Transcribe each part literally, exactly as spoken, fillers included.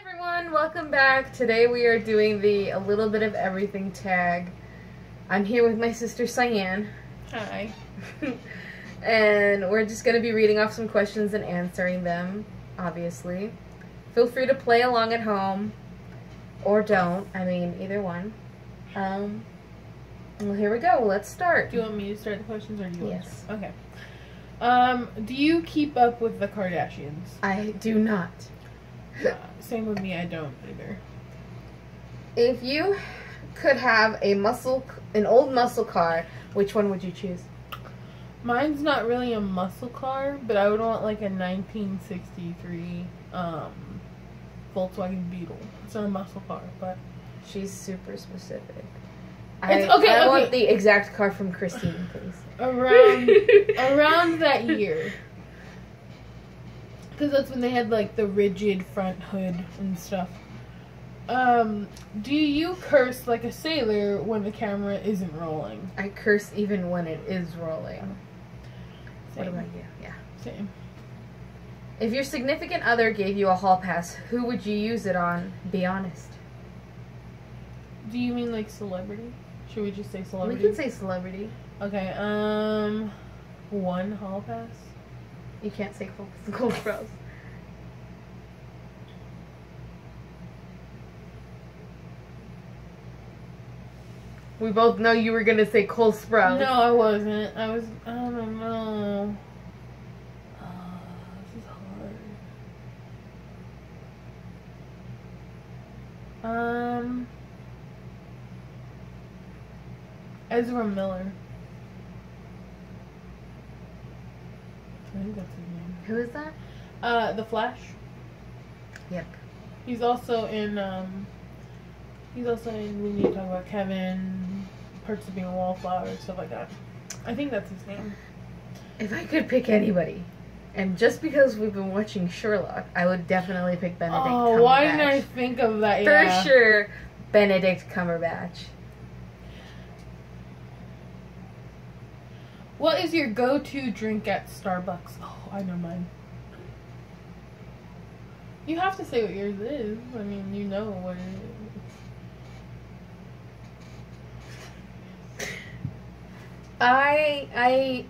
Hey everyone, welcome back. Today we are doing the A Little Bit of Everything tag. I'm here with my sister Cyan. Hi. And we're just going to be reading off some questions and answering them, obviously. Feel free to play along at home, or don't. I mean, either one. Um, well, here we go. Let's start. Do you want me to start the questions, or do you yes. want to start? Okay. Um, do you keep up with the Kardashians? I do not. Uh, same with me, I don't either. If you could have a muscle, an old muscle car, which one would you choose? Mine's not really a muscle car, but I would want like a nineteen sixty-three um, Volkswagen Beetle. It's not a muscle car, but... She's super specific. I, it's, okay, I okay. want the exact car from Christine, please. Around, around that year. Because that's when they had, like, the rigid front hood and stuff. Um, do you curse like a sailor when the camera isn't rolling? I curse even when it is rolling. Same. What about you? Yeah. Same. If your significant other gave you a hall pass, who would you use it on? Be honest. Do you mean, like, celebrity? Should we just say celebrity? We can say celebrity. Okay, um, one hall pass? You can't say Cole Sprouse. We both know you were going to say Cole Sprouse. No, I wasn't. I was, I don't know. Uh, this is hard. Um, Ezra Miller. I think that's his name. Who is that? Uh, The Flash. Yep. He's also in, um, he's also in, we need to talk about Kevin, Perks of Being a Wallflower, stuff like that. I think that's his name. If I could pick anybody, and just because we've been watching Sherlock, I would definitely pick Benedict oh, Cumberbatch. Oh, why didn't I think of that? For yeah. sure, Benedict Cumberbatch. What is your go-to drink at Starbucks? Oh, I know mine. You have to say what yours is. I mean, you know what it is. I, I,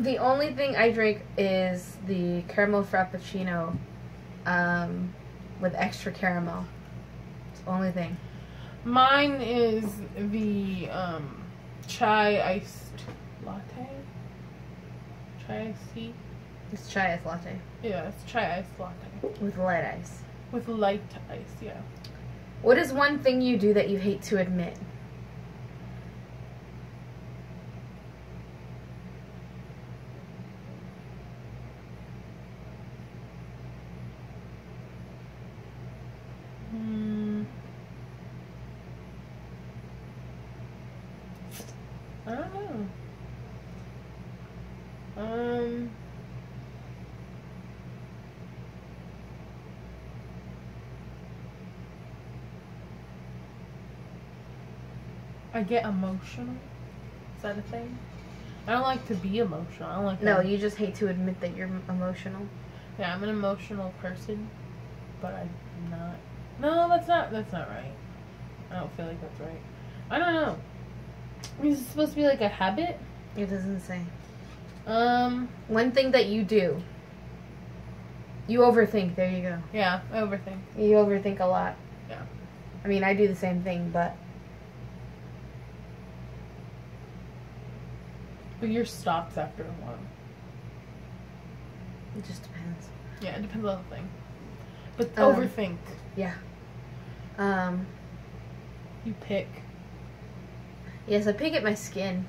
the only thing I drink is the caramel frappuccino, um, with extra caramel. It's the only thing. Mine is the, um, chai iced latte. Chai tea? It's chai iced latte. Yeah, it's chai iced latte. With light ice. With light ice, yeah. What is one thing you do that you hate to admit? Hmm. I don't know. Um, I get emotional. Is that a thing? I don't like to be emotional. I don't like. No, to... you just hate to admit that you're emotional. Yeah, I'm an emotional person, but I'm not. No, that's not. That's not right. I don't feel like that's right. I don't know. Is it supposed to be like a habit? It doesn't say. Um, one thing that you do. You overthink, there you go. Yeah, I overthink. You overthink a lot. Yeah. I mean, I do the same thing, but... But yours stops after a while. It just depends. Yeah, it depends on the thing. But um, overthink. Yeah. Um. You pick. Yes, I pick at my skin.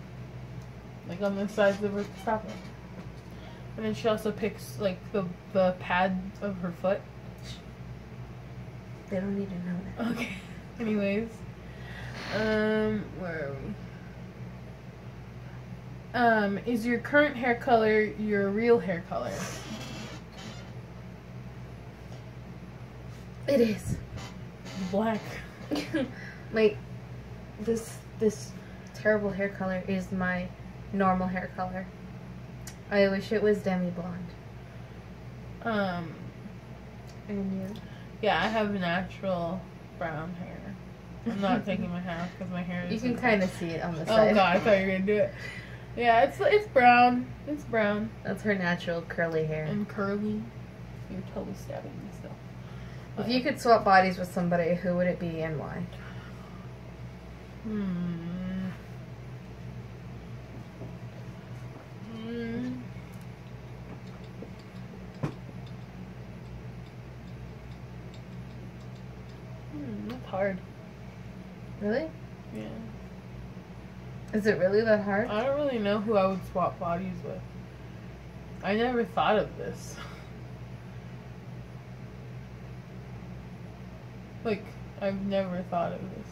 Like on the sides of her stocking. And then she also picks like the the pad of her foot. They don't need to know that. Okay. Anyways. Um where are we? Um, is your current hair color your real hair color? It is. Black. Like this this terrible hair color is my normal hair color. I wish it was demi blonde. Um, and you? Yeah, I have natural brown hair. I'm not taking my hat because my hair is... You can kind of see it on the side. Oh, God, I thought you were going to do it. Yeah, it's it's brown. It's brown. That's her natural curly hair. And curly. You're totally stabbing me still. If you could swap bodies with somebody, who would it be and why? Hmm. Hmm. Hmm, that's hard. Really? Yeah. Is it really that hard? I don't really know who I would swap bodies with. I never thought of this. Like, I've never thought of this.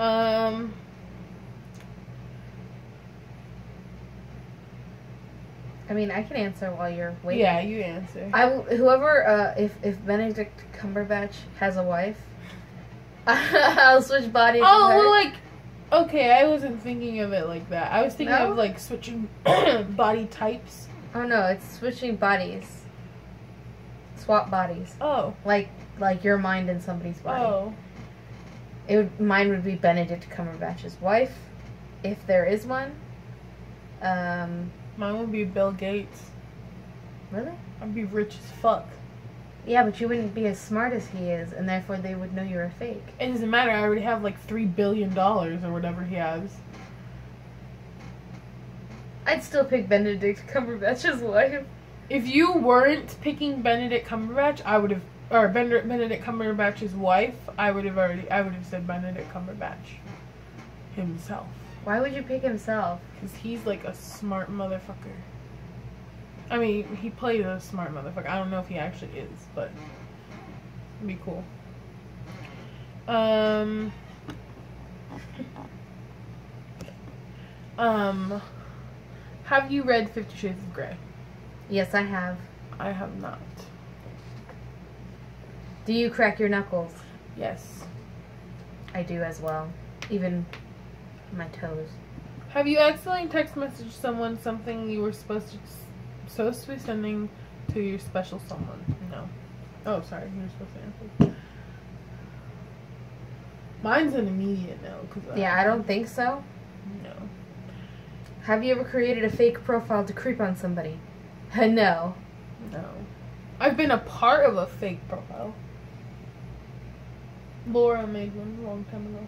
Um, I mean, I can answer while you're waiting. Yeah, you answer. I will, whoever, uh, if, if Benedict Cumberbatch has a wife, I'll switch bodies with her. Oh, well, like, okay, I wasn't thinking of it like that. I was thinking no? of, like, switching body types. Oh, no, it's switching bodies. Swap bodies. Oh. Like... Like your mind in somebody's body. Oh. It would, mine would be Benedict Cumberbatch's wife, if there is one. Um, mine would be Bill Gates. Really? I'd be rich as fuck. Yeah, but you wouldn't be as smart as he is, and therefore they would know you're a fake. It doesn't matter. I already have like three billion dollars or whatever he has. I'd still pick Benedict Cumberbatch's wife. If you weren't picking Benedict Cumberbatch, I would have. Or Benedict Cumberbatch's wife, I would have already, I would have said Benedict Cumberbatch himself. Why would you pick himself? Because he's like a smart motherfucker. I mean, he played a smart motherfucker. I don't know if he actually is, but it'd be cool. Um. Um. Have you read Fifty Shades of Grey? Yes, I have. I have not. Do you crack your knuckles? Yes. I do as well. Even my toes. Have you accidentally text messaged someone something you were supposed to supposed to be sending to your special someone? No. Oh, sorry. You were supposed to answer. Mine's an immediate no. Cause yeah, I don't think so. No. Have you ever created a fake profile to creep on somebody? No. No. I've been a part of a fake profile. Laura made one a long time ago.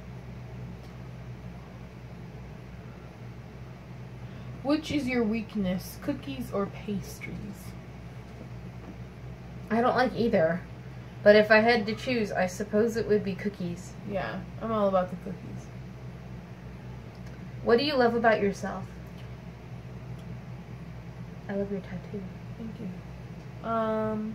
Which is your weakness, cookies or pastries? I don't like either. But if I had to choose, I suppose it would be cookies. Yeah, I'm all about the cookies. What do you love about yourself? I love your tattoo. Thank you. Um...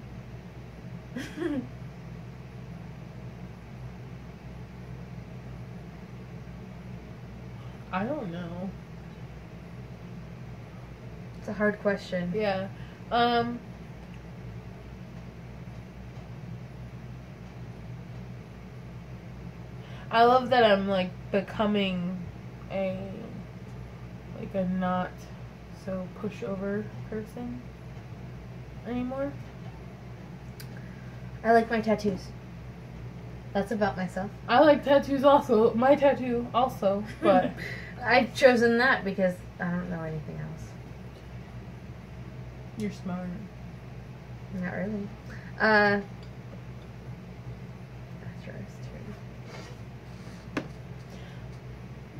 I don't know. It's a hard question. Yeah. Um. I love that I'm like becoming a like a not so pushover person anymore. I like my tattoos. That's about myself. I like tattoos also. My tattoo also, but... I've chosen that because I don't know anything else. You're smart. Not really. Uh, that's yours too.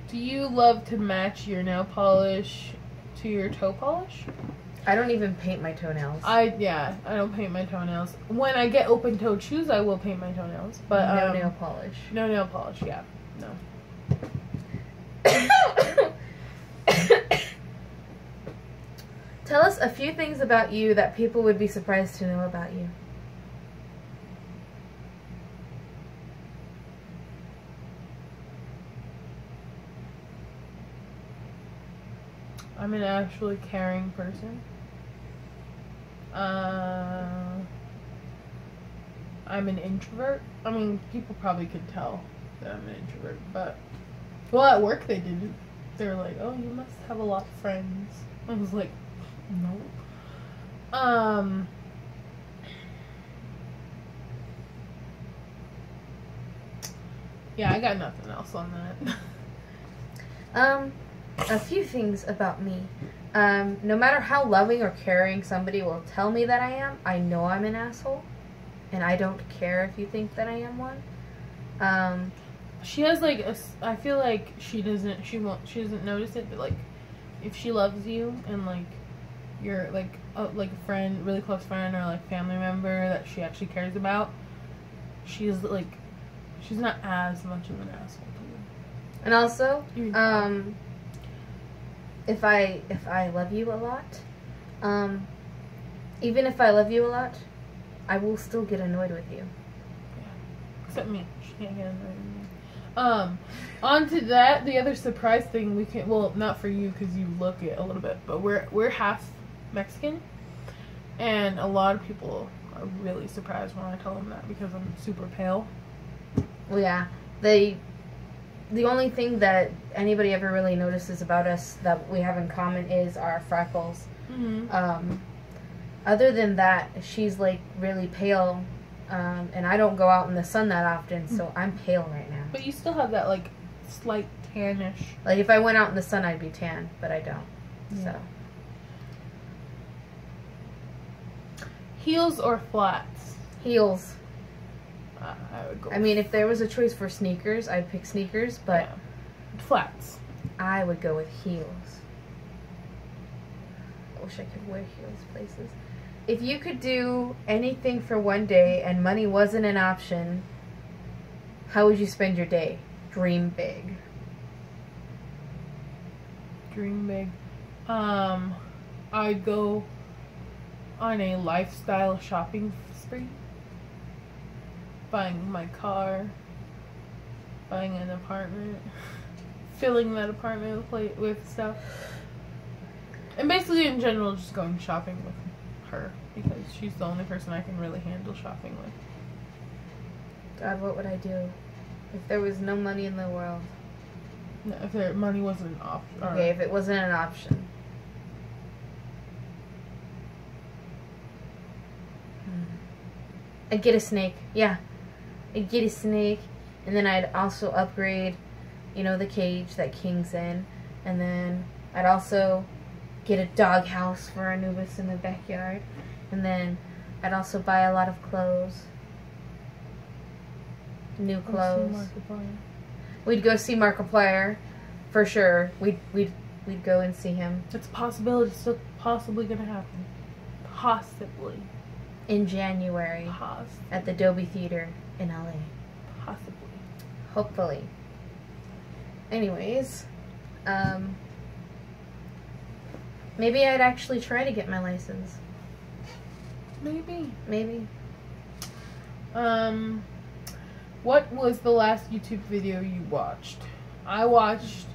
Do you love to match your nail polish to your toe polish? I don't even paint my toenails. I yeah, I don't paint my toenails. When I get open-toed shoes, I will paint my toenails, but no um, nail polish. No nail polish. Yeah, no. Tell us a few things about you that people would be surprised to know about you. I'm an actually caring person. Uh, I'm an introvert. I mean, people probably could tell that I'm an introvert, but... Well, at work they didn't. They were like, oh, you must have a lot of friends. I was like, no. Um, Yeah, I got nothing else on that. um, a few things about me. Um, no matter how loving or caring somebody will tell me that I am, I know I'm an asshole. And I don't care if you think that I am one. Um, she has like a, I feel like she doesn't, she won't, she doesn't notice it, but like, if she loves you and like, you're like, a, like a friend, really close friend or like family member that she actually cares about, she's like, she's not as much of an asshole to you. And also, um, if I, if I love you a lot, um, even if I love you a lot, I will still get annoyed with you. Yeah. Except me. She can't get annoyed with me. Um, on to that, the other surprise thing we can, well, not for you because you look it a little bit, but we're, we're half Mexican, and a lot of people are really surprised when I tell them that because I'm super pale. Well, yeah. They, the only thing that anybody ever really notices about us that we have in common is our freckles. Mm-hmm. Um, other than that, she's like really pale, um, and I don't go out in the sun that often, so I'm pale right now. But you still have that like slight tannish. Like if I went out in the sun, I'd be tan, but I don't. Yeah. So heels or flats? Heels. Uh, I would go. I mean, if there was a choice for sneakers, I'd pick sneakers, but yeah. Flats. I would go with heels. I wish I could wear heels places. If you could do anything for one day and money wasn't an option, how would you spend your day? Dream big. Dream big. Um, I'd go on a lifestyle shopping spree. Buying my car. Buying an apartment. Filling that apartment with, with stuff. And basically in general just going shopping with her, because she's the only person I can really handle shopping with. God, what would I do if there was no money in the world? No, if there, money wasn't an option. Okay, if it wasn't an option. Hmm. I'd get a snake. Yeah, I'd get a snake, and then I'd also upgrade, you know, the cage that King's in, and then I'd also get a dog house for Anubis in the backyard. And then I'd also buy a lot of clothes. New clothes. We'd go see Markiplier for sure. We'd we'd we'd go and see him. It's a possibility, it's still possibly gonna happen. Possibly. In January. Possibly. At the Dolby Theater in L A. Possibly. Hopefully. Anyways, um maybe I'd actually try to get my license. Maybe. Maybe. Um, what was the last YouTube video you watched? I watched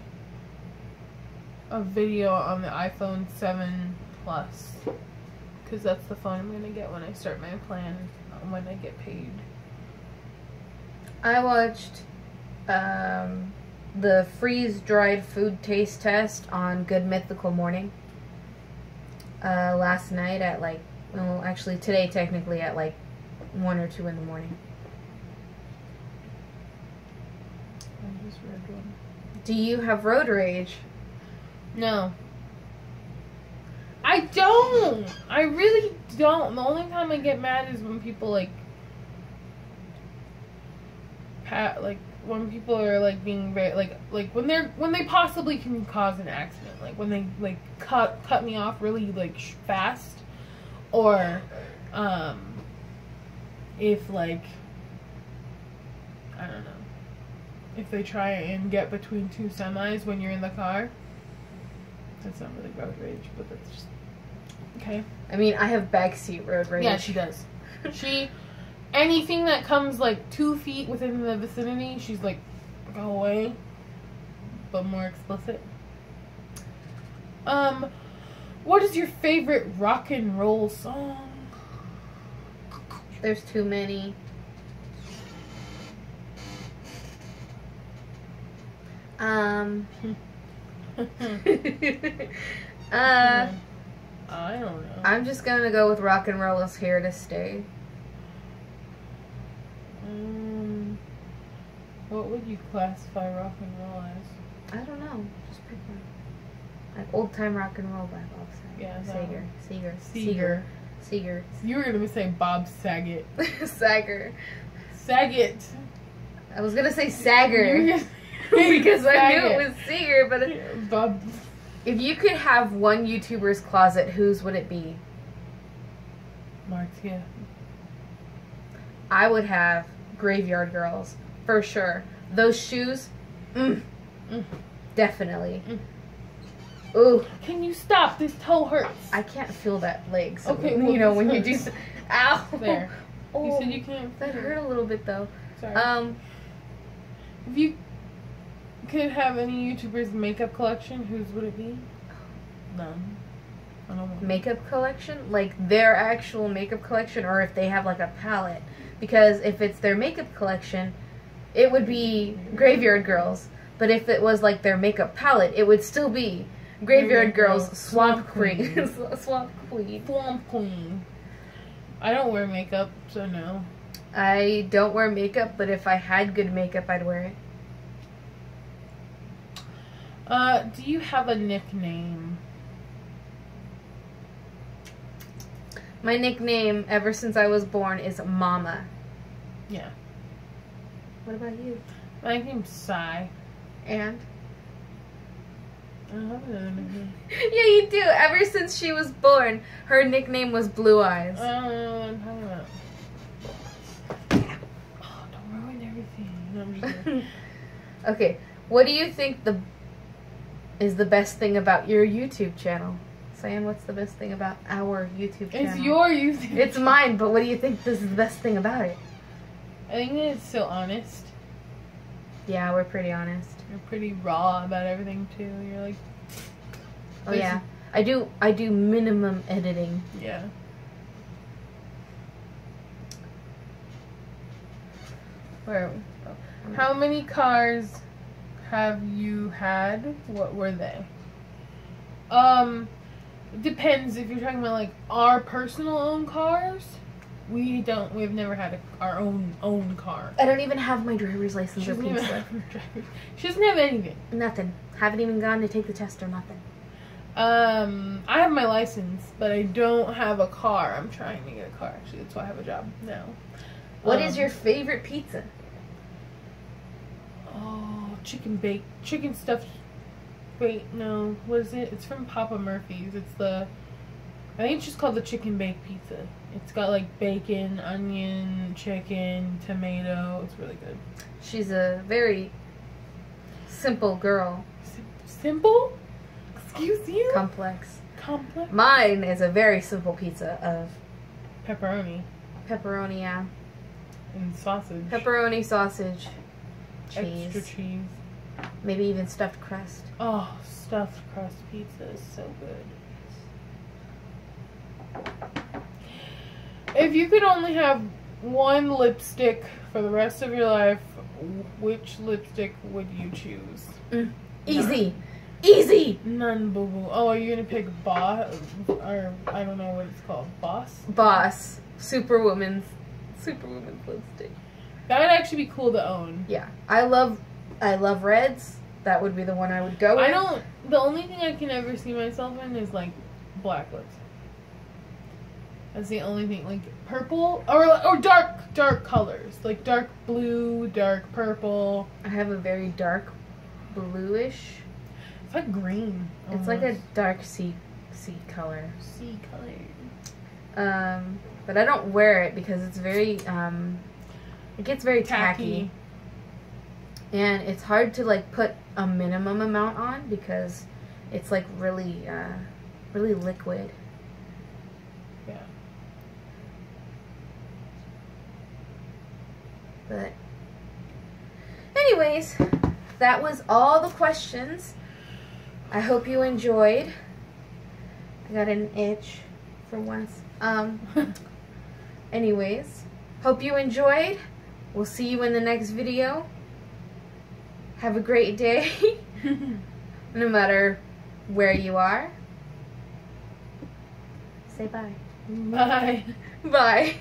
a video on the iPhone seven Plus. Because that's the phone I'm going to get when I start my plan, when I get paid. I watched, um, the freeze-dried food taste test on Good Mythical Morning. Uh, last night at like, well, actually today technically at like one or two in the morning. I just read one. Do you have road rage? No. I don't! I really don't. The only time I get mad is when people like, pat, like, when people are like being very like like when they're when they possibly can cause an accident, like when they like cut cut me off really like sh fast, or um if like I don't know, if they try and get between two semis when you're in the car. That's not really road rage, but that's just okay. I mean, I have backseat road rage. Yeah, she does. She. Anything that comes like two feet within the vicinity, she's like, go away, but more explicit. Um, what is your favorite rock and roll song? There's too many. Um. uh, I don't know. I'm just gonna go with Rock and Roll Is Here to Stay. Um, What would you classify rock and roll as? I don't know. Just pick one. Like old time rock and roll by Bob Seger. Yeah, Seger. Seger. Seger. Seger. You were gonna say Bob Saget. Sager. Saget. I was gonna say Sager because Saget. I knew it was Seger, but it, Bob. If you could have one YouTuber's closet, whose would it be? Marzia. I would have Grav three yard girls for sure. Those shoes, mm, mm. definitely. Mm. Ooh. Can you stop? This toe hurts. I can't feel that leg. So okay, well, you know, when hurts. you do... Ow! There. Oh, you said you can't... That hurt a little bit, though. Sorry. Um, if you could have any YouTuber's makeup collection, whose would it be? None. I don't want makeup collection? Like, their actual makeup collection, or if they have, like, a palette. Because if it's their makeup collection, it would be Grav three yard girls. But if it was, like, their makeup palette, it would still be... Graveyard Girls, Swamp, Swamp Queen. Queen. Swamp Queen. Swamp Queen. I don't wear makeup, so no. I don't wear makeup, but if I had good makeup, I'd wear it. Uh, do you have a nickname? My nickname, ever since I was born, is Mama. Yeah. What about you? My name's Cy. And? I have another nickname. Yeah, you do. Ever since she was born, her nickname was Blue Eyes. I don't know what I'm talking about. Oh, don't ruin everything. No, I'm just kidding. Okay, what do you think the is the best thing about your YouTube channel? Cyan, what's the best thing about our YouTube channel? It's your YouTube channel. It's mine, but what do you think this is the best thing about it? I think that it's so honest. Yeah, we're pretty honest. You're pretty raw about everything too. You're like, oh yeah, I do. I do minimum editing. Yeah. Where? Are we? Oh, how many cars have you had? What were they? Um, depends. If you're talking about like our personal own cars. We don't, we've never had a, our own own car. I don't even have my driver's license or pizza. She doesn't have anything. Nothing. Haven't even gone to take the test or nothing. Um, I have my license, but I don't have a car. I'm trying to get a car, actually. That's why I have a job now. What um, is your favorite pizza? Oh, chicken baked, chicken stuffed, wait, no, what is it? It's from Papa Murphy's. It's the... I think it's just called the chicken baked pizza. It's got like bacon, onion, chicken, tomato. It's really good. She's a very simple girl. Sim simple? Excuse you? Complex. Complex? Mine is a very simple pizza of... Pepperoni. Pepperoni, yeah. And sausage. Pepperoni, sausage, cheese. Extra cheese. Maybe even stuffed crust. Oh, stuffed crust pizza is so good. If you could only have one lipstick for the rest of your life, which lipstick would you choose? Mm. Easy. None. Easy. None, boo-boo. Oh, are you going to pick Boss? Or, I don't know what it's called. Boss? Boss. Superwoman's. Superwoman's lipstick. That would actually be cool to own. Yeah. I love, I love reds. That would be the one I would go with. I don't, the only thing I can ever see myself in is, like, black lipstick. That's the only thing, like purple or or dark dark colors, like dark blue, dark purple. I have a very dark bluish. It's like green. Almost. It's like a dark sea sea color. Sea color. Um, but I don't wear it because it's very um, it gets very tacky. tacky. And it's hard to like put a minimum amount on because it's like really uh, really liquid. But anyways, that was all the questions. I hope you enjoyed. I got an itch for once. Um, anyways, hope you enjoyed. We'll see you in the next video. Have a great day, no matter where you are. Say bye. Bye. Bye.